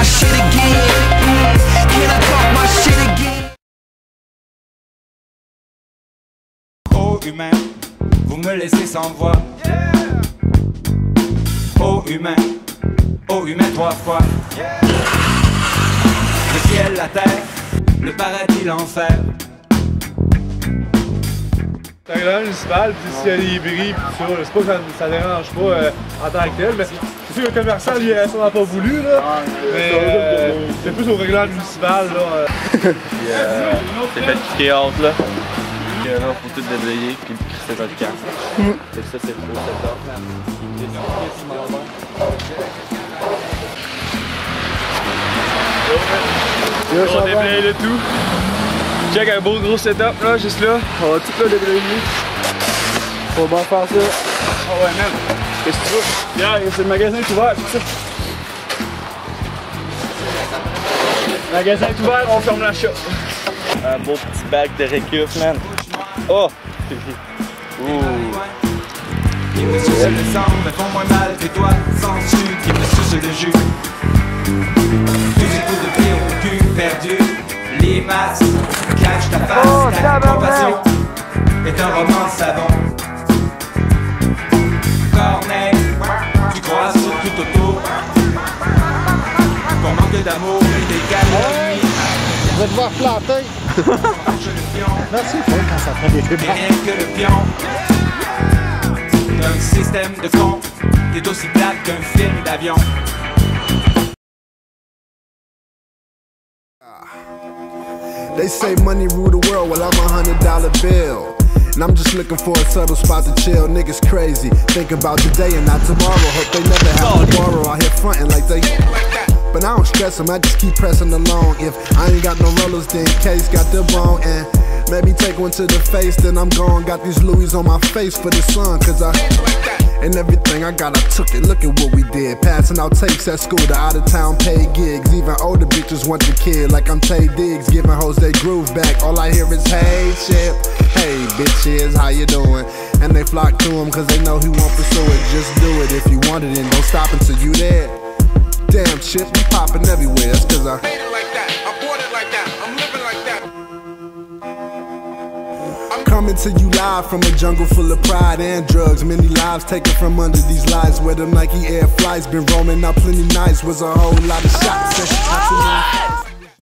my shit again? Can I talk my shit again? Oh humain, vous me laissez sans voix. Yeah. Oh humain trois fois. Yeah. Le ciel, la terre, le paradis, l'enfer. C'est un grand municipal, puis s'il y a des bris, puis tout ça, c'est pas que ça dérange pas en tant que tel, mais c'est sûr que le commerçant, lui, il a sûrement pas voulu, là. Mais c'est plus au règlement municipal, là. C'est fait kicker out, là. Non, faut tout déblayer, puis c'est pas le cas. C'est ça, c'est trop, c'est top. On déblaye le tout. Check un beau gros setup là, juste là. On va tout le déblayer. Faut bien faire ça. Ah ouais, man. Qu'est-ce que tu veux? Bien, c'est le magasin est ouvert, c'est ça. Le magasin est ouvert, on ferme la shop. Un beau petit bac de récup, man. Oh! Ouh! Qui me suce le sang, mais font moins mal que toi, sans dessus, qui me suce le jus. Tous les coups de pied au cul perdu, les masses, cache ta face, oh, ta compassion est un roman savant. Corneille, tu crois sur tout autour, qu'on manque d'amour et d'égalité. Je vais devoir planter. Merci, c'est quand ça prend des débats. Rien que le pion. Un système de fond, t'es aussi plate qu'un film d'avion. They say money rule the world, well I'm $100 bill. And I'm just looking for a subtle spot to chill. Niggas crazy, think about today and not tomorrow. Hope they never have to borrow, out here frontin' like they... But I don't stress them, I just keep pressing along. If I ain't got no rollers, then K's got the bone. And maybe take one to the face, then I'm gone. Got these Louis on my face for the sun, cause I... And everything I got, I took it, look at what we did. Passing out tapes at school, the out-of-town paid gigs. Even older bitches want the kid, like I'm Tay Diggs. Giving hoes they groove back, all I hear is hey, shit. Hey, bitches, how you doing? And they flock to him, cause they know he won't pursue it. Just do it if you want it, and don't stop until you there. Damn shit, we poppin' everywhere, it's cause I... Made it like that, I bought it like that, I'm living like that. Coming to you live from a jungle full of pride and drugs. Many lives taken from under these lies. Where them Nike Air flights been roaming out plenty nights. Was a whole lot of shots.